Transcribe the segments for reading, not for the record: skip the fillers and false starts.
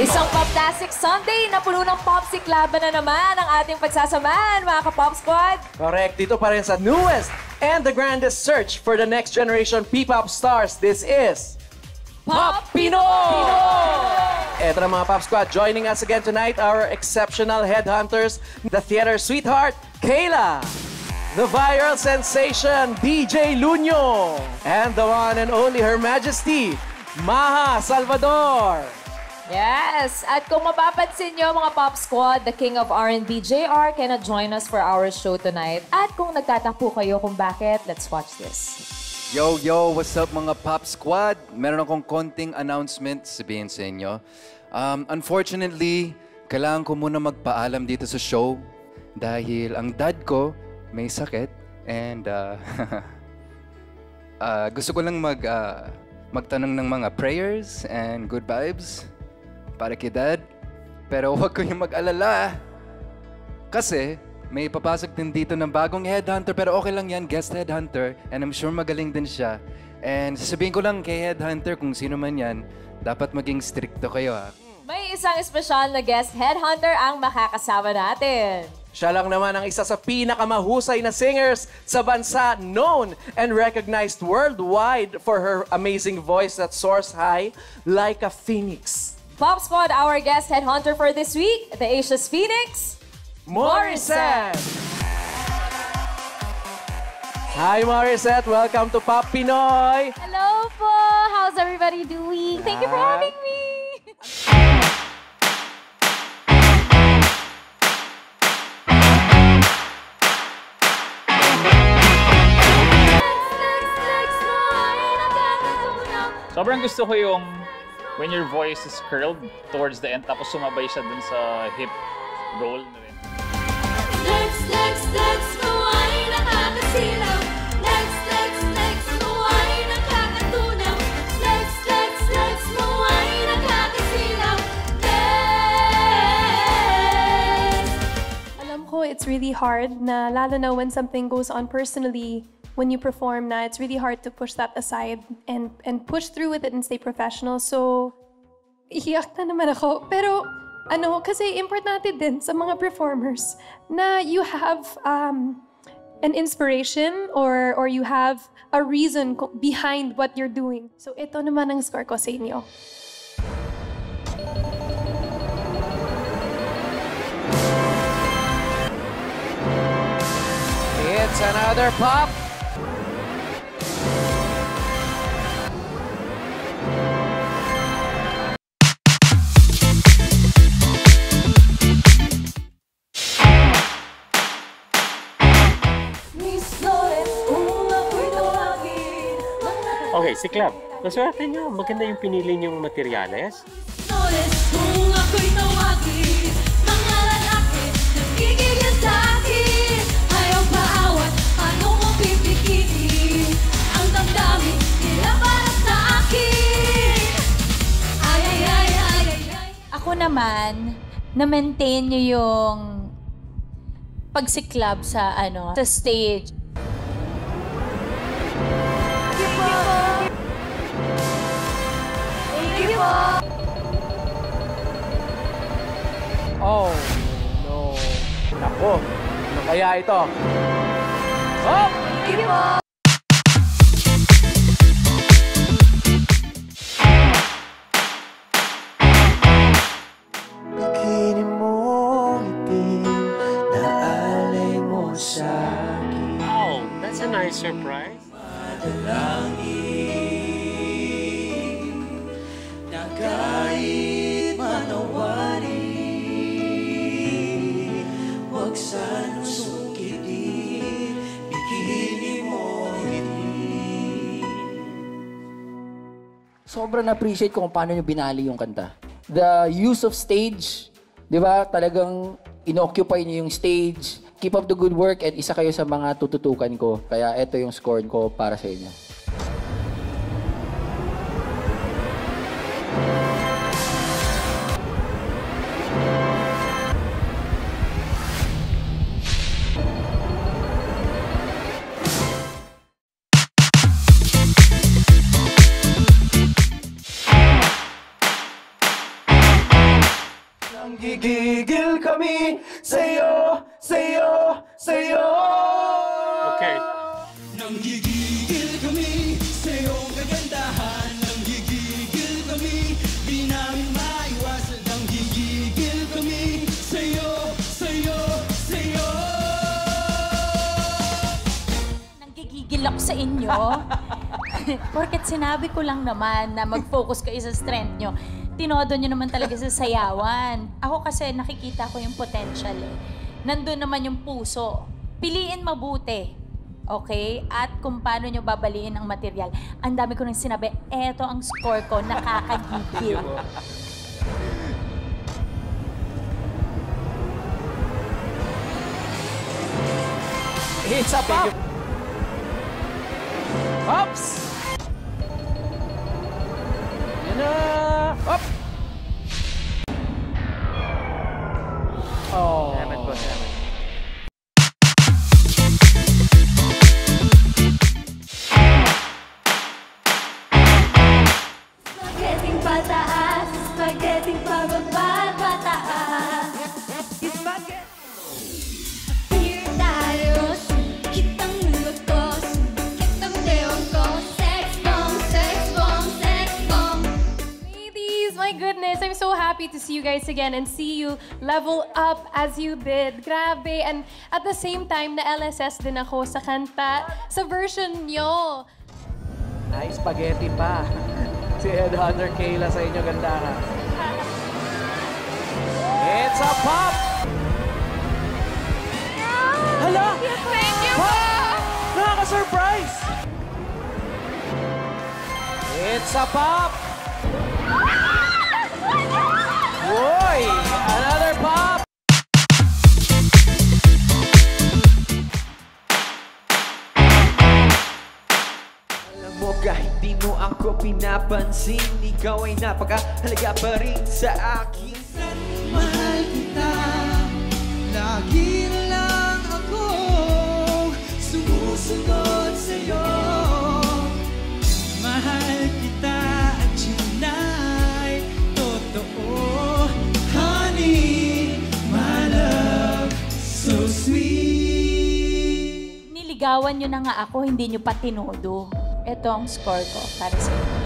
Isang Poptastic Sunday na puno ng Popsic laban na naman ang ating pagsasamahan, mga ka-Pop Squad. Correct. Dito pa rin sa newest and the grandest search for the next generation P-Pop stars. This is... Pop Pinoy! Eto na mga Pop Squad, joining us again tonight, our exceptional headhunters, the theater sweetheart, Kayla, the viral sensation, DJ Loonyo, and the one and only Her Majesty, Maja Salvador. Yes, at kung mapapansin nyo mga Pop Squad, the king of R&B, Jay R, cannot join us for our show tonight. At kung nagtatampo kayo kung bakit, let's watch this. Yo, yo! What's up mga Pop Squad? Meron akong konting announcement sabihin sa inyo. Unfortunately, kailangan ko muna magpaalam dito sa show dahil ang dad ko may sakit and gusto ko lang magtanong ng mga prayers and good vibes para kay dad. Pero huwag kayong mag-alala kasi may papasok din dito ng bagong headhunter, pero okay lang yan, guest headhunter. And I'm sure magaling din siya. And sasabihin ko lang kay headhunter, kung sino man yan, dapat maging stricto kayo ha. May isang espesyal na guest headhunter ang makakasama natin. Siya lang naman ang isa sa pinakamahusay na singers sa bansa, known and recognized worldwide for her amazing voice that soars high like a phoenix. Pop Squad, our guest headhunter for this week, the Asia's Phoenix... Morissette! Hi, Morissette! Welcome to Pop Pinoy! Hello po! How's everybody doing? Thank you for having me! Sobrang gusto ko yung when your voice is curled towards the end tapos sumabay siya dun sa hip roll. Let's go ay nakakasilaw. Let's go ay nakakatunaw. Let's go ay nakakasilaw. Alam ko, it's really hard na lalo na when something goes on personally, when you perform na, it's really hard to push that aside and push through with it and stay professional. So, iyak na naman ako. Pero, ano, kasi importante din sa mga performers na you have an inspiration or you have a reason behind what you're doing. So ito naman ang score ko sa inyo. It's another pop! Okay, si Club. Maswerte nyo. Maganda yung pinili niyong materyales. Ako naman, na-maintain nyo yung pagsiklab sa, ano, sa stage. Oh, no. Naku, ano kaya ito? Oh! Thank you! Bikini mong itim, naalay mo sa akin. Oh, that's a nice surprise. Sobrang na-appreciate ko kung paano nyo binali yung kanta. The use of stage, di ba? Talagang in-occupy nyo yung stage. Keep up the good work and isa kayo sa mga tututukan ko. Kaya ito yung score ko para sa inyo. Gigigil kami sa'yo, sa'yo, sa'yo. Okay. Nanggigigil kami sa'yong kagandahan. Nanggigigil kami, di namin maiwasan. Nanggigigil kami sa'yo, sa'yo, sa'yo. Nanggigigil ako sa inyo. Porket sinabi ko lang naman na mag-focus kayo sa strength nyo. Tinodo nyo naman talaga sa sayawan. Ako kasi nakikita ko yung potential eh. Nandun naman yung puso. Piliin mabuti. Okay? At kung paano nyo babaliin ang material. Ang dami ko nang sinabi, eto ang score ko, nakakagigil. It's a pop! Pops! Yan na! Up! Oh. Damn it, damn it. Spaghetti pataas, spaghetti pababa, pataas. Here tayo, kitang lutos, kitang deong ko. My goodness, I'm so happy to see you guys again and see you level up as you did. Grabe. And at the same time, na LSS din ako sa kanta, sa version nyo. Ay, spaghetti pa. Si Headhunter Kayla sa inyo, ganda na. It's a pop! Hala! Thank you po! Nakaka-surprise! It's a pop! Boy, another pop! Alam mo kahit di mo ako pinapansin, ikaw ay napakahalaga pa rin sa akin. Mahal kita, lagi na lang ako sumusunod sa'yo. Mahal kita at yun ay totoo. Niligawan nyo na nga ako, hindi nyo pa tinodo. Ito ang score ko para sa inyo.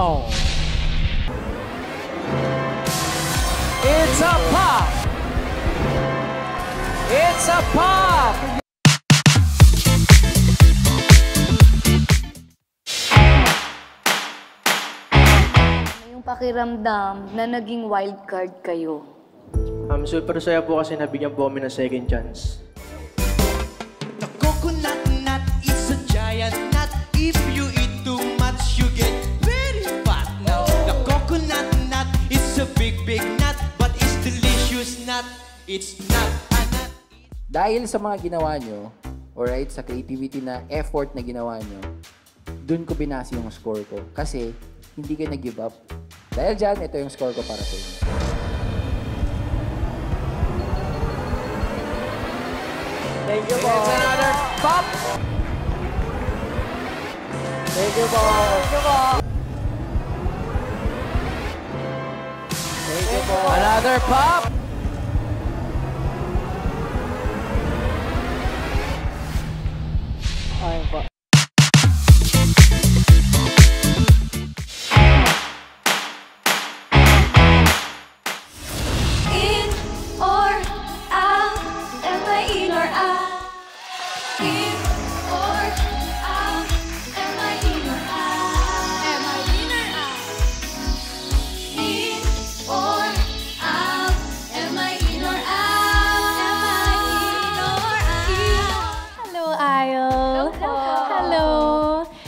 Oh. It's a pop! It's a pop! Pakiramdam na naging wildcard kayo. Super saya po kasi nabigyan po kami ng second chance. The coconut nut is a giant nut. If you eat too much, you get very fat now. The coconut nut is a big, big nut. But it's delicious nut. It's not a nut. Dahil sa mga ginawa nyo, alright, sa creativity na effort na ginawa nyo, dun ko binasi yung score ko. Kasi hindi kayo nag-give up. Dahil dyan, ito yung score ko para sa inyo. Thank you, Paul! It's another pop! Thank you, Paul! Thank you, Paul! Thank you, Paul! Another pop! Ayun pa.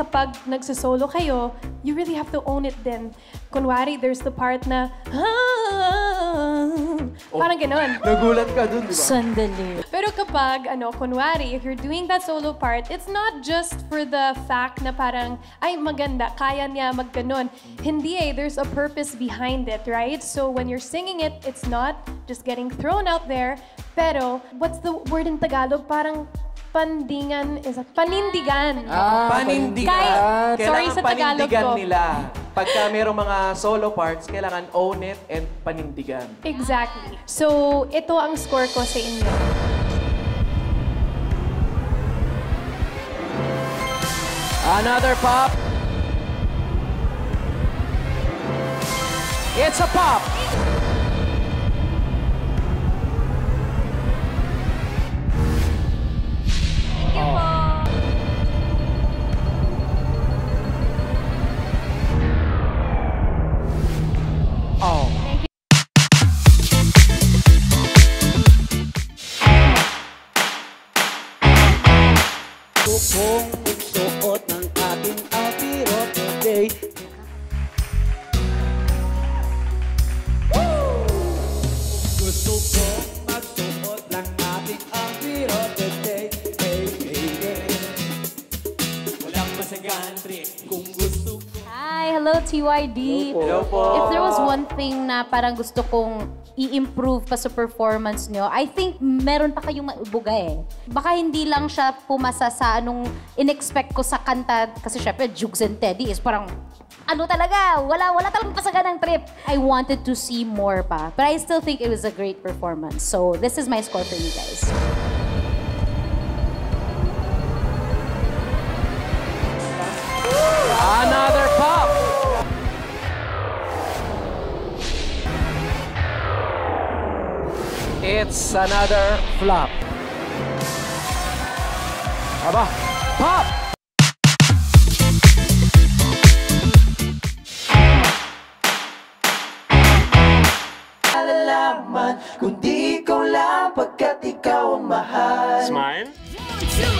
Kapag nagsosolo kayo, you really have to own it then. Kunwari, there's the part na, parang gano'n. Nagulat ka dun, di ba? Sandali. Pero kapag, kunwari, if you're doing that solo part, it's not just for the fact na parang, ay, maganda, kaya niya magganon. Hindi eh, there's a purpose behind it, right? So when you're singing it, it's not just getting thrown out there, pero, what's the word in Tagalog? Parang, Panindigan. Ah, panindigan. Kailangan sorry, panindigan nila. Pagka mayroong mga solo parts, kailangan own it and panindigan. Exactly. So, ito ang score ko sa inyo. Another pop. It's a pop. TYD. Hello po. If there was one thing na parang gusto kong i-improve pa sa performance nyo, I think meron pa kayong maibuga eh. Baka hindi lang siya pumasa sa anong in-expect ko sa kanta. Kasi syempre, Jukes and Teddy is parang, ano talaga, wala talagang pasagan ng trip. I wanted to see more pa. But I still think it was a great performance. So, this is my score for you guys. Another pop! It's another flop. Aba, pop! Alalaman kung di ikaw lang pagkat ikaw ang mahal. Smile?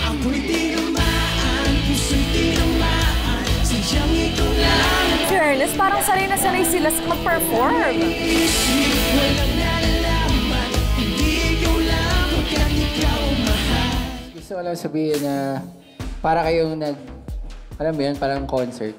Ang puliti naman, pusunti naman, sadyang ikaw lang. Fairness, parang sanay na sanay sila sa mag-perform. Gusto ko lang sabihin na para kayong alam mo yun, parang concert.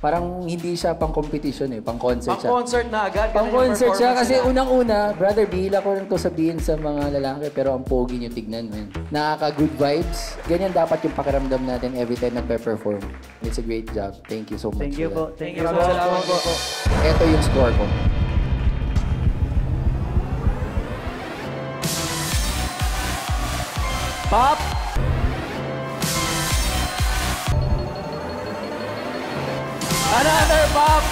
Parang hindi siya pang-competition eh, pang-concert siya. Pang-concert na agad. Pang-concert siya kasi unang-una, brother, bihila ko rin ito sabihin sa mga lalaki pero ang pogi niyo tignan, man. Nakaka-good vibes. Ganyan dapat yung pakiramdam natin every time nagpe-perform. It's a great job. Thank you so much. Thank you po. Thank you so much. Salamat po. Ito yung score ko. Pop! Another pop!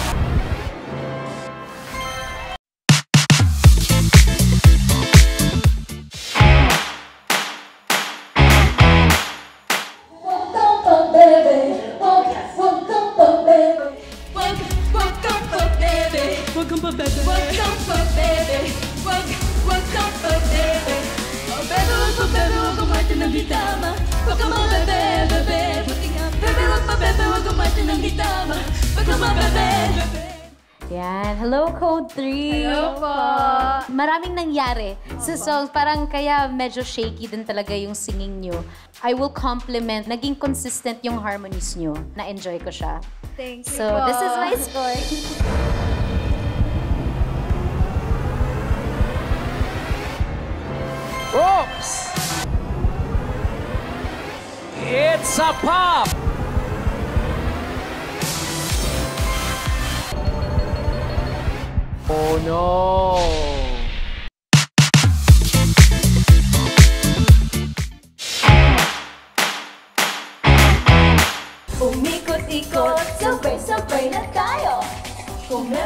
Yan. Hello, Code 3! Hello po! Maraming nangyari sa songs. Parang kaya medyo shaky din talaga yung singing nyo. I will compliment. Naging consistent yung harmonies nyo. Na-enjoy ko siya. Thank you po. So, this is my score. Oops! It's a pop! Oh no!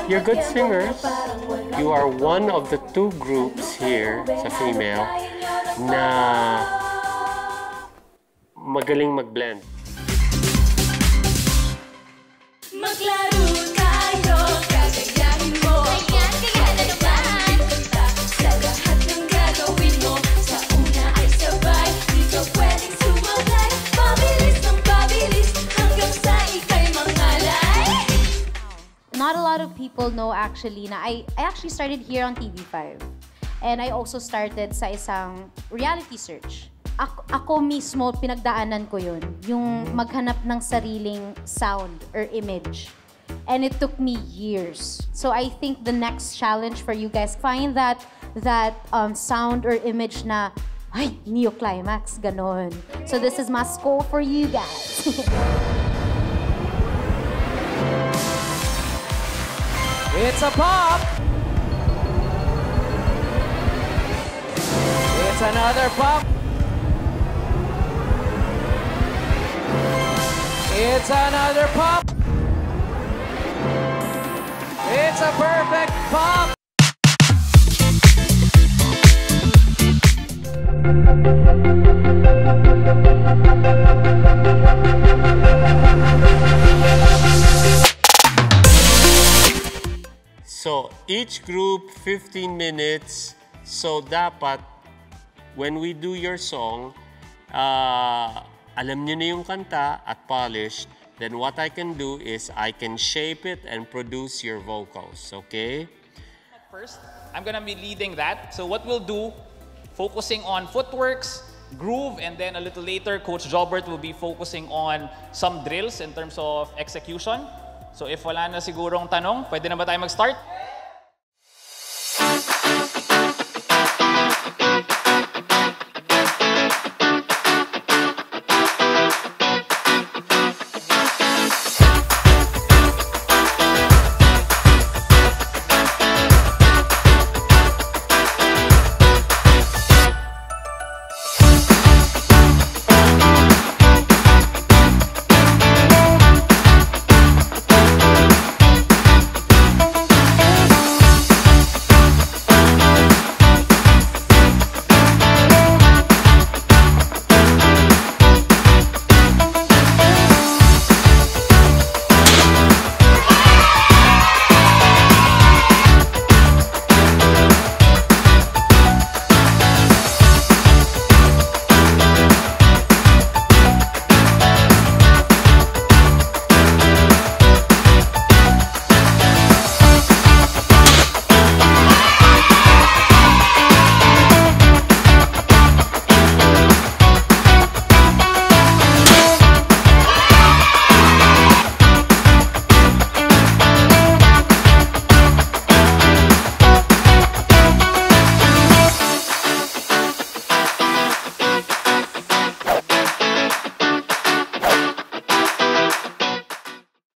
You're good singers. You are one of the two groups here, sa female, na magaling mag-blend. Not a lot of people know actually na I actually started here on TV5 and I also started sa isang reality search. Ako mismo pinagdaanan ko yun, yung maghanap ng sariling sound or image. And it took me years. So I think the next challenge for you guys, find that sound or image na ay, neoclimax, ganon. So this is my score for you guys. It's a pop! It's another pop! It's another pop! It's a perfect pop! So each group 15 minutes. So dapat when we do your song, alam niyo na yung kanta at polished, then what I can do is I can shape it and produce your vocals, okay? First, I'm gonna be leading that. So what we'll do, focusing on footworks, groove, and then a little later, Coach Robert will be focusing on some drills in terms of execution. So if wala na sigurong tanong, pwede na ba tayo mag-start?